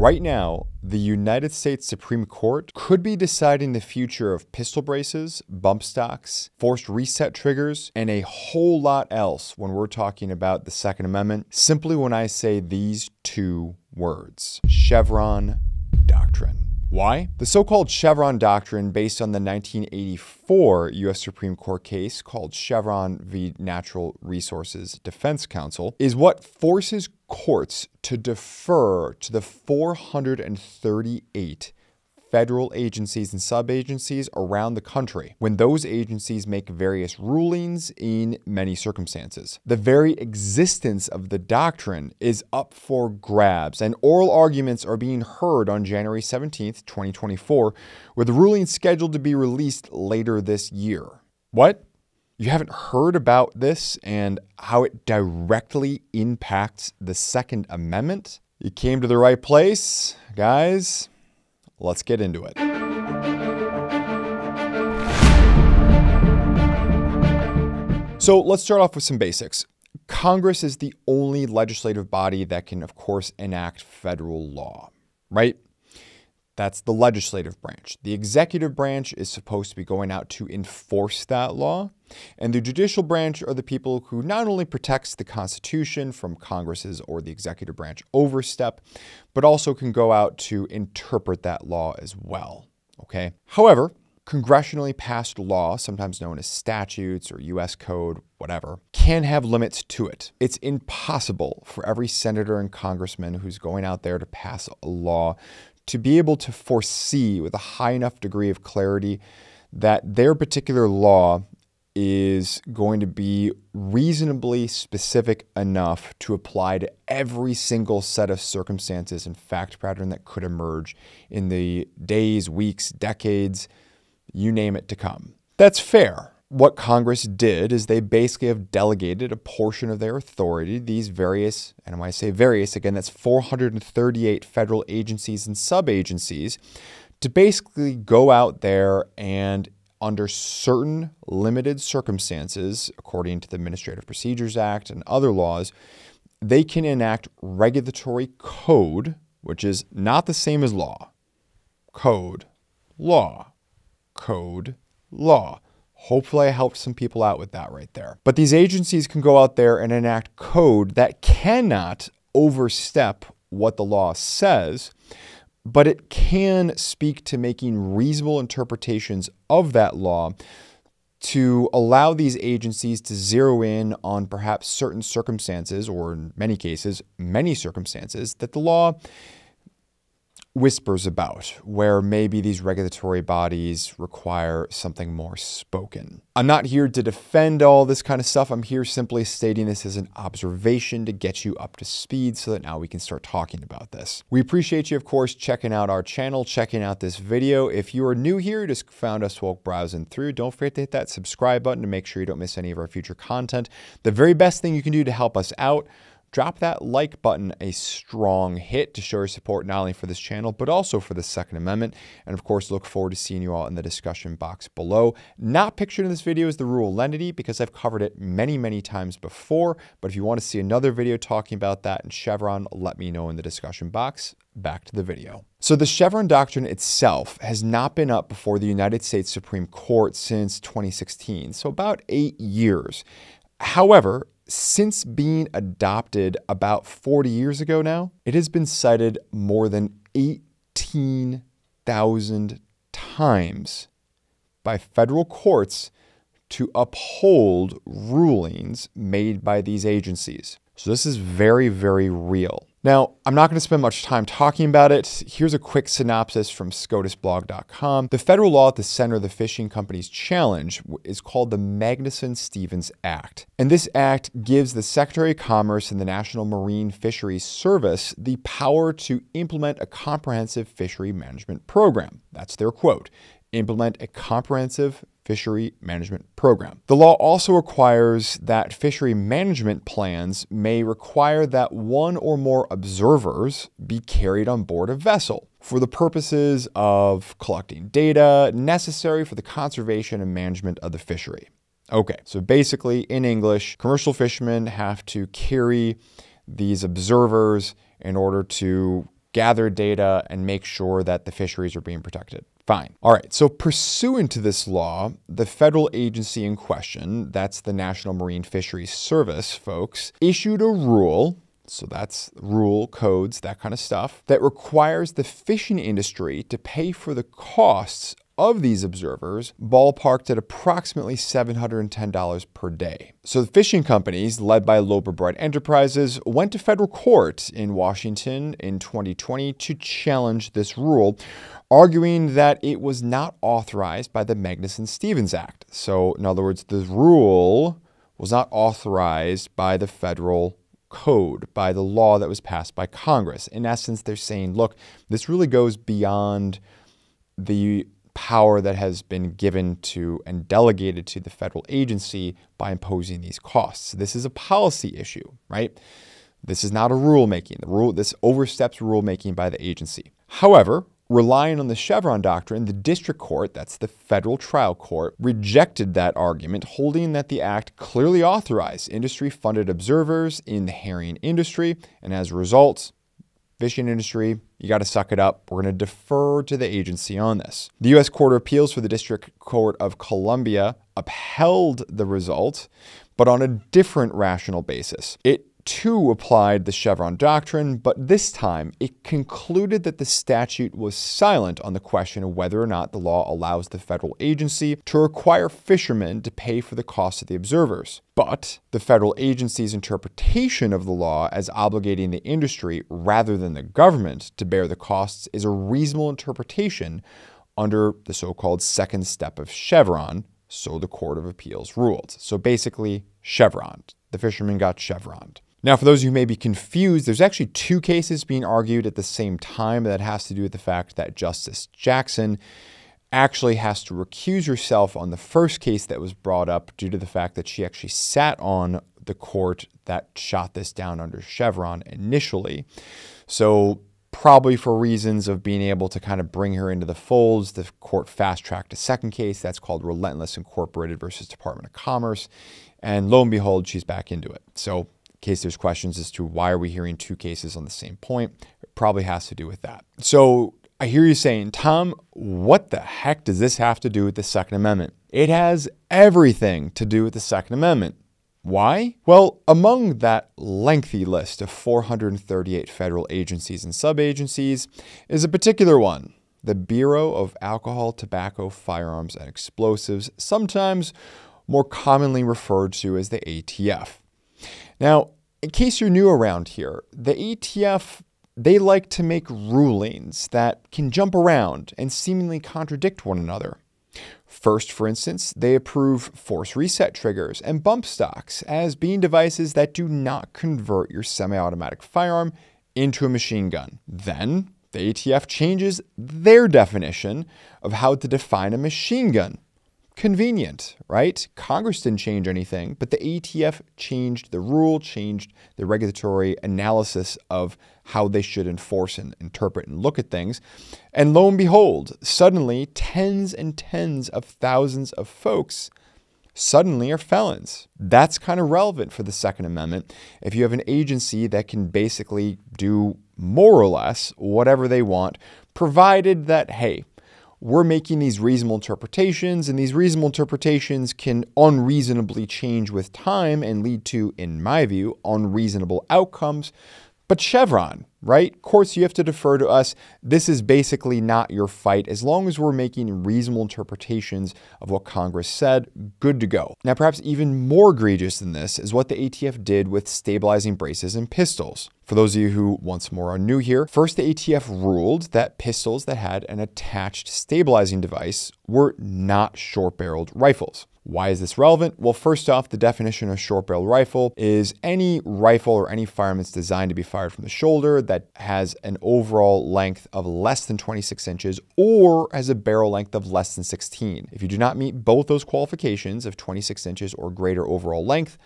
Right now, the United States Supreme Court could be deciding the future of pistol braces, bump stocks, forced reset triggers, and a whole lot else when we're talking about the Second Amendment, simply when I say these two words: Chevron Doctrine. Why? The so-called Chevron Doctrine, based on the 1984 U.S. Supreme Court case called Chevron v. Natural Resources Defense Council, is what forces courts to defer to the 438 federal agencies and sub-agencies around the country when those agencies make various rulings in many circumstances. The very existence of the doctrine is up for grabs, and oral arguments are being heard on January 17th, 2024, with rulings scheduled to be released later this year. What? You haven't heard about this and how it directly impacts the Second Amendment? You came to the right place, guys. Let's get into it. So let's start off with some basics. Congress is the only legislative body that can, of course, enact federal law, right? That's the legislative branch. The executive branch is supposed to be going out to enforce that law. And the judicial branch are the people who not only protects the Constitution from Congress's or the executive branch overstep, but also can go out to interpret that law as well, okay? However, congressionally passed law, sometimes known as statutes or U.S. code, whatever, can have limits to it. It's impossible for every senator and congressman who's going out there to pass a law to be able to foresee with a high enough degree of clarity that their particular law is going to be reasonably specific enough to apply to every single set of circumstances and fact pattern that could emerge in the days, weeks, decades, you name it, to come. That's fair. What Congress did is they basically have delegated a portion of their authority, these various, and when I say various, again, that's 438 federal agencies and sub-agencies, to basically go out there and, under certain limited circumstances, according to the Administrative Procedures Act and other laws, they can enact regulatory code, which is not the same as law. Code, law, code, law. Hopefully I helped some people out with that right there. But these agencies can go out there and enact code that cannot overstep what the law says, but it can speak to making reasonable interpretations of that law to allow these agencies to zero in on perhaps certain circumstances, or in many cases, many circumstances, that the law whispers about, where maybe these regulatory bodies require something more spoken. I'm not here to defend all this kind of stuff. I'm here simply stating this as an observation to get you up to speed so that now we can start talking about this. We appreciate you, of course, checking out our channel, checking out this video. If you are new here, just found us while browsing through, don't forget to hit that subscribe button to make sure you don't miss any of our future content. The very best thing you can do to help us out: drop that like button a strong hit to show your support not only for this channel, but also for the Second Amendment. And of course, look forward to seeing you all in the discussion box below. Not pictured in this video is the rule of lenity, because I've covered it many, many times before. But if you want to see another video talking about that in Chevron, let me know in the discussion box. Back to the video. So the Chevron Doctrine itself has not been up before the United States Supreme Court since 2016, so about 8 years. However, since being adopted about 40 years ago now, it has been cited more than 18,000 times by federal courts to uphold rulings made by these agencies. So this is very, very real. Now, I'm not going to spend much time talking about it. Here's a quick synopsis from scotusblog.com. The federal law at the center of the fishing company's challenge is called the Magnuson-Stevens Act. And this act gives the Secretary of Commerce and the National Marine Fisheries Service the power to implement a comprehensive fishery management program. That's their quote: implement a comprehensive fishery management program. The law also requires that fishery management plans may require that one or more observers be carried on board a vessel for the purposes of collecting data necessary for the conservation and management of the fishery. Okay, so basically in English, commercial fishermen have to carry these observers in order to gather data, and make sure that the fisheries are being protected. Fine. All right, so pursuant to this law, the federal agency in question, that's the National Marine Fisheries Service, folks, issued a rule, so that's rule, codes, that kind of stuff, that requires the fishing industry to pay for the costs of these observers, ballparked at approximately $710 per day. So the fishing companies, led by Loper Bright Enterprises, went to federal court in Washington in 2020 to challenge this rule, arguing that it was not authorized by the Magnuson-Stevens Act. So in other words, the rule was not authorized by the federal code, by the law that was passed by Congress. In essence, they're saying, look, this really goes beyond the power that has been given to and delegated to the federal agency by imposing these costs. This is a policy issue, right? This is not a rulemaking. This oversteps rulemaking by the agency. However, relying on the Chevron doctrine, the district court, that's the federal trial court, rejected that argument, holding that the act clearly authorized industry-funded observers in the herring industry, and as a result, fishing industry, you got to suck it up. We're going to defer to the agency on this. The U.S. Court of Appeals for the District Court of Columbia upheld the result, but on a different rational basis. It too applied the Chevron doctrine, but this time it concluded that the statute was silent on the question of whether or not the law allows the federal agency to require fishermen to pay for the cost of the observers. But the federal agency's interpretation of the law as obligating the industry rather than the government to bear the costs is a reasonable interpretation under the so-called second step of Chevron, so the Court of Appeals ruled. So basically, chevroned. The fishermen got chevroned. Now, for those who may be confused, there's actually two cases being argued at the same time that has to do with the fact that Justice Jackson actually has to recuse herself on the first case that was brought up due to the fact that she actually sat on the court that shot this down under Chevron initially. So probably for reasons of being able to kind of bring her into the folds, the court fast-tracked a second case that's called Relentless Incorporated versus Department of Commerce. And lo and behold, she's back into it. So in case there's questions as to why are we hearing two cases on the same point, it probably has to do with that. So I hear you saying, Tom, what the heck does this have to do with the Second Amendment? It has everything to do with the Second Amendment. Why? Well, among that lengthy list of 438 federal agencies and sub-agencies is a particular one, the Bureau of Alcohol, Tobacco, Firearms, and Explosives, sometimes more commonly referred to as the ATF. Now, in case you're new around here, the ATF, they like to make rulings that can jump around and seemingly contradict one another. First, for instance, they approve force reset triggers and bump stocks as being devices that do not convert your semi-automatic firearm into a machine gun. Then, the ATF changes their definition of how to define a machine gun. Convenient, right? Congress didn't change anything, but the ATF changed the rule, changed the regulatory analysis of how they should enforce and interpret and look at things. And lo and behold, suddenly tens and tens of thousands of folks suddenly are felons. That's kind of relevant for the Second Amendment. If you have an agency that can basically do more or less whatever they want, provided that, hey, we're making these reasonable interpretations, and these reasonable interpretations can unreasonably change with time and lead to, in my view, unreasonable outcomes. But Chevron, right? Courts, you have to defer to us. This is basically not your fight. As long as we're making reasonable interpretations of what Congress said, good to go. Now, perhaps even more egregious than this is what the ATF did with stabilizing braces and pistols. For those of you who, once more, are new here, first, the ATF ruled that pistols that had an attached stabilizing device were not short-barreled rifles. Why is this relevant? Well, first off, the definition of short-barreled rifle is any rifle or any firearm that's designed to be fired from the shoulder that has an overall length of less than 26 inches or has a barrel length of less than 16. If you do not meet both those qualifications of 26 inches or greater overall length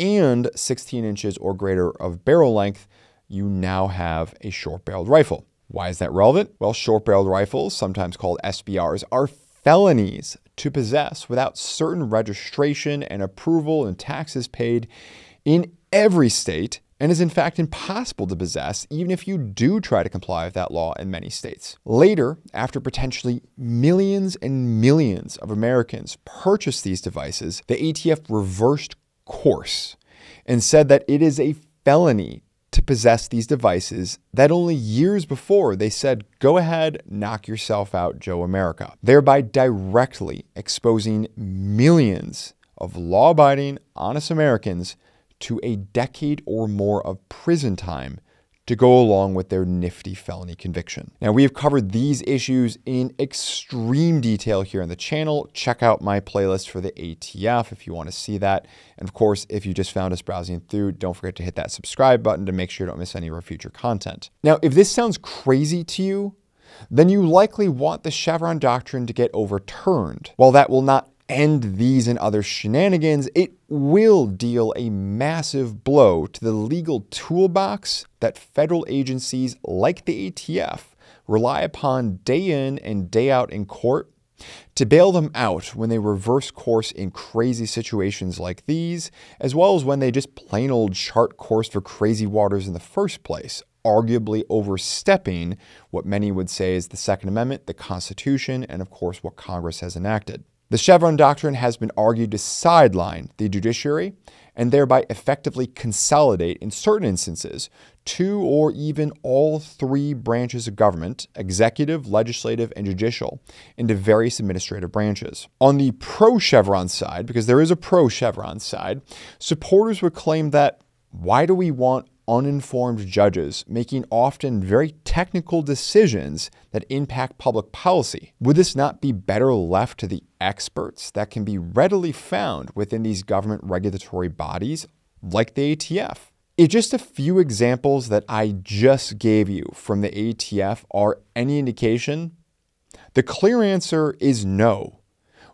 and 16 inches or greater of barrel length, you now have a short-barreled rifle. Why is that relevant? Well, short-barreled rifles, sometimes called SBRs, are felonies to possess without certain registration and approval and taxes paid in every state and is in fact impossible to possess even if you do try to comply with that law in many states. Later, after potentially millions and millions of Americans purchased these devices, the ATF reversed course and said that it is a felony to possess these devices that only years before they said, go ahead, knock yourself out, Joe America, thereby directly exposing millions of law-abiding, honest Americans to a decade or more of prison time to go along with their nifty felony conviction. Now, we have covered these issues in extreme detail here on the channel. Check out my playlist for the ATF if you want to see that. And of course, if you just found us browsing through, don't forget to hit that subscribe button to make sure you don't miss any of our future content. Now, if this sounds crazy to you, then you likely want the Chevron doctrine to get overturned. While that will not end these and other shenanigans, it will deal a massive blow to the legal toolbox that federal agencies like the ATF rely upon day in and day out in court to bail them out when they reverse course in crazy situations like these, as well as when they just plain old chart course for crazy waters in the first place, arguably overstepping what many would say is the Second Amendment, the Constitution, and of course what Congress has enacted. The Chevron doctrine has been argued to sideline the judiciary and thereby effectively consolidate, in certain instances, two or even all three branches of government, executive, legislative, and judicial, into various administrative branches. On the pro-Chevron side, because there is a pro-Chevron side, supporters would claim that, why do we want uninformed judges making often very technical decisions that impact public policy? Would this not be better left to the experts that can be readily found within these government regulatory bodies like the ATF? If just a few examples that I just gave you from the ATF are any indication, the clear answer is no.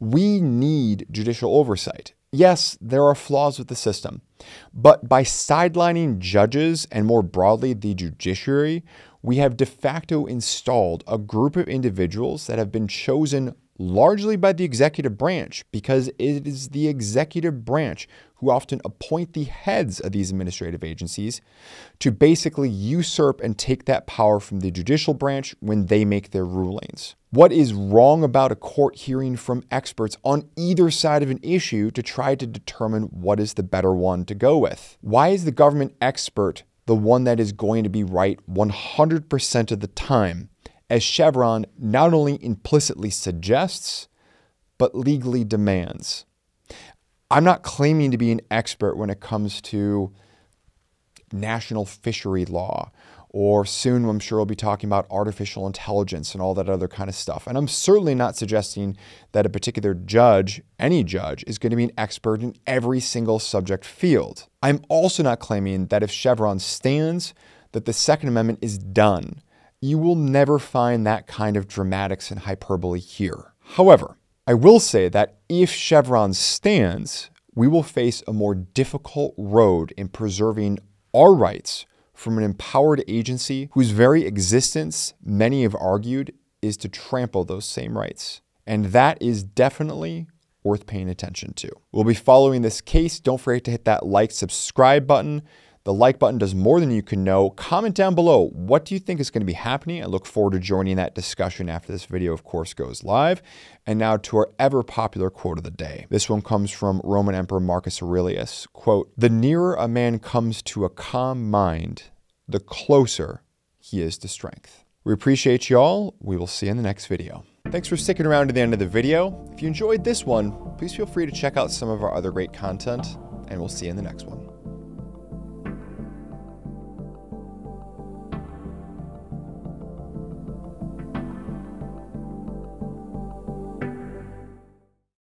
We need judicial oversight. Yes, there are flaws with the system, but by sidelining judges and more broadly the judiciary, we have de facto installed a group of individuals that have been chosen largely by the executive branch, because it is the executive branch who often appoint the heads of these administrative agencies to basically usurp and take that power from the judicial branch when they make their rulings. What is wrong about a court hearing from experts on either side of an issue to try to determine what is the better one to go with? Why is the government expert the one that is going to be right 100% of the time, as Chevron not only implicitly suggests, but legally demands? I'm not claiming to be an expert when it comes to national fishery law, or soon I'm sure we'll be talking about artificial intelligence and all that other kind of stuff. And I'm certainly not suggesting that a particular judge, any judge, is going to be an expert in every single subject field. I'm also not claiming that if Chevron stands, that the Second Amendment is done. You will never find that kind of dramatics and hyperbole here. However, I will say that if Chevron stands, we will face a more difficult road in preserving our rights from an empowered agency whose very existence, many have argued, is to trample those same rights. And that is definitely worth paying attention to. We'll be following this case. Don't forget to hit that like, subscribe button. The like button does more than you can know. Comment down below, what do you think is going to be happening? I look forward to joining that discussion after this video, of course, goes live. And now to our ever popular quote of the day. This one comes from Roman Emperor Marcus Aurelius. Quote, "The nearer a man comes to a calm mind, the closer he is to strength." We appreciate you all. We will see you in the next video. Thanks for sticking around to the end of the video. If you enjoyed this one, please feel free to check out some of our other great content, and we'll see you in the next one.